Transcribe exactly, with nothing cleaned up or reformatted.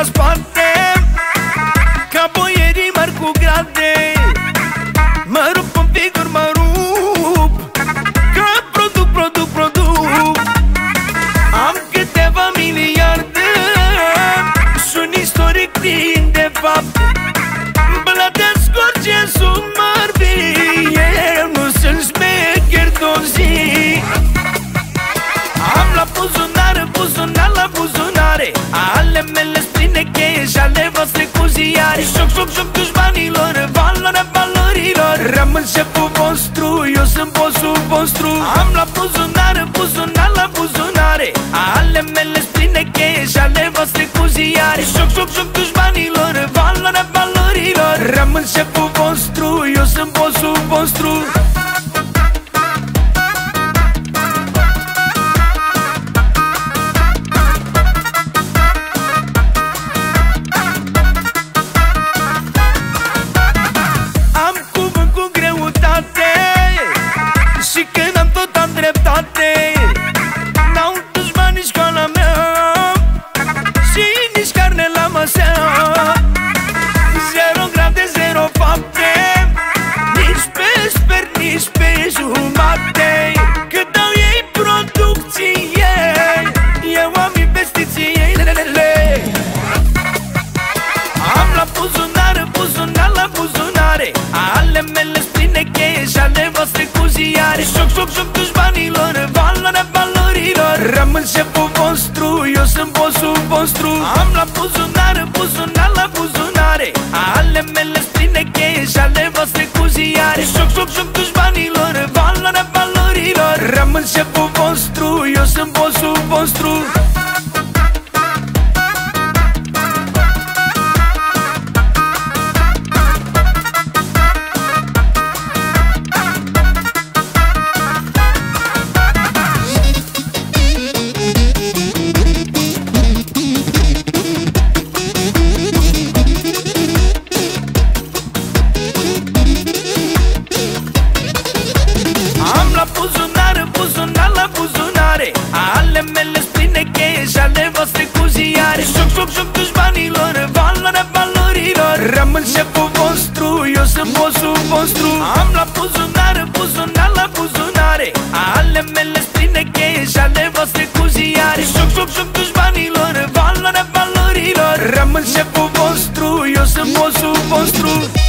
la spate, ca boierii mari cu grade. Mă rup în picur, mă rup, că produc, produc, produc. Am câteva miliarde, sunt istoric plin de fapt. Plătesc orice sumă ar fi, eu nu sunt smecher de-o zi. Am la buzunare, buzunar la buzunare, ale mele spline cheie și ale voastre cu ziare. Șoc, șoc, șoc dușmanilor, valoarea valorilor, rămân șeful vostru, eu sunt bossul vostru. Am la buzunare, buzunar la buzunare, ale mele spline cheie și ale voastre cu ziare. Șoc, șoc, șoc dușmanilor, valoarea valorilor, rămân șeful vostru, eu sunt bossul vostru. Și când am tot am dreptate, n-au dușmani școala mea și nici carne la masă. Zero grade, zero fapte, nici pe sper, nici pe jumate. Cât dau ei producție, eu am investiție. Am la buzunare, buzunar la buzunare, ale mele spline cheie și ale voastre cu ziare. Șoc, șoc, șoc dușmanilor, valoarea valorilor, rămân șeful vostru, eu sunt bossul vostru. Am la buzunare, buzunar la buzunare, ale mele spline cheie și ale voastre cu ziare. Șoc, șoc, șoc dușmanilor, valoarea valorilor, rămân șeful vostru, eu sunt bossul vostru. Ale mele spline cheie și ale voastre cu ziare. Șoc, șoc, șoc dușmanilor, valoarea valorilor, rămân șeful vostru, eu sunt bossul vostru. Am la buzunare, buzunar la buzunare, ale mele spline cheie și ale voastre cu ziare. Șoc, șoc, șoc dușmanilor, valoarea valorilor, rămân șeful vostru, eu sunt bossul vostru.